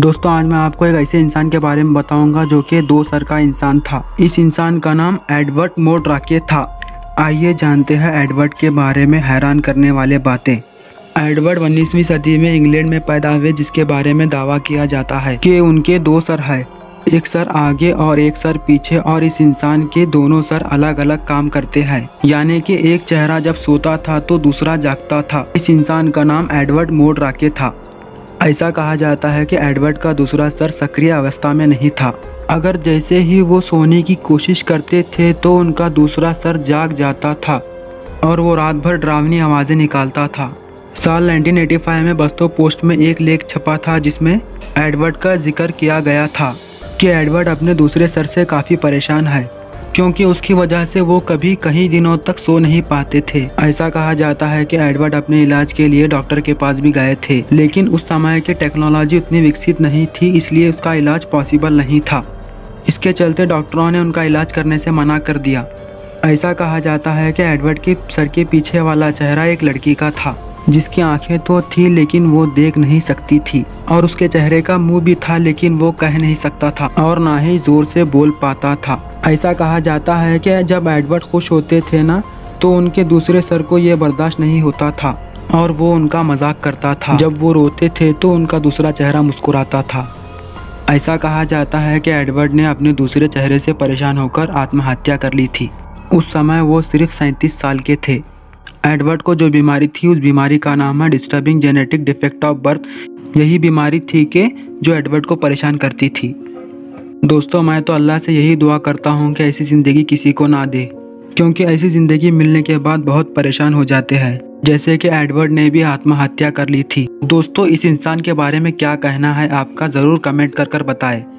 दोस्तों आज मैं आपको एक ऐसे इंसान के बारे में बताऊंगा जो कि 2 सर का इंसान था। इस इंसान का नाम एडवर्ड मोर्डाके था। आइए जानते हैं एडवर्ड के बारे में हैरान करने वाले बातें। एडवर्ड 19वीं सदी में इंग्लैंड में पैदा हुए, जिसके बारे में दावा किया जाता है कि उनके 2 सर है, एक सर आगे और एक सर पीछे, और इस इंसान के दोनों सर अलग अलग काम करते हैं, यानी कि एक चेहरा जब सोता था तो दूसरा जागता था। इस इंसान का नाम एडवर्ड मोर्डाके था। ऐसा कहा जाता है कि एडवर्ड का दूसरा सर सक्रिय अवस्था में नहीं था। अगर जैसे ही वो सोने की कोशिश करते थे तो उनका दूसरा सर जाग जाता था और वो रात भर डरावनी आवाज़ें निकालता था। साल 1985 में बॉस्टन पोस्ट में एक लेख छपा था जिसमें एडवर्ड का जिक्र किया गया था कि एडवर्ड अपने दूसरे सर से काफ़ी परेशान है, क्योंकि उसकी वजह से वो कभी कई दिनों तक सो नहीं पाते थे। ऐसा कहा जाता है कि एडवर्ड अपने इलाज के लिए डॉक्टर के पास भी गए थे, लेकिन उस समय की टेक्नोलॉजी उतनी विकसित नहीं थी, इसलिए उसका इलाज पॉसिबल नहीं था। इसके चलते डॉक्टरों ने उनका इलाज करने से मना कर दिया। ऐसा कहा जाता है कि एडवर्ड के सर के पीछे वाला चेहरा एक लड़की का था, जिसकी आँखें तो थी लेकिन वो देख नहीं सकती थी, और उसके चेहरे का मुंह भी था लेकिन वो कह नहीं सकता था और ना ही जोर से बोल पाता था। ऐसा कहा जाता है कि जब एडवर्ड खुश होते थे ना, तो उनके दूसरे सर को ये बर्दाश्त नहीं होता था और वो उनका मजाक करता था। जब वो रोते थे तो उनका दूसरा चेहरा मुस्कुराता था। ऐसा कहा जाता है कि एडवर्ड ने अपने दूसरे चेहरे से परेशान होकर आत्महत्या कर ली थी। उस समय वो सिर्फ 37 साल के थे। एडवर्ड को जो बीमारी थी उस बीमारी का नाम है disturbing genetic defect of birth. यही बीमारी थी कि जो एडवर्ड को परेशान करती थी। दोस्तों मैं तो अल्लाह से यही दुआ करता हूँ कि ऐसी ज़िंदगी किसी को ना दे, क्योंकि ऐसी ज़िंदगी मिलने के बाद बहुत परेशान हो जाते हैं, जैसे कि एडवर्ड ने भी आत्महत्या कर ली थी। दोस्तों इस इंसान के बारे में क्या कहना है आपका, ज़रूर कमेंट कर बताएं।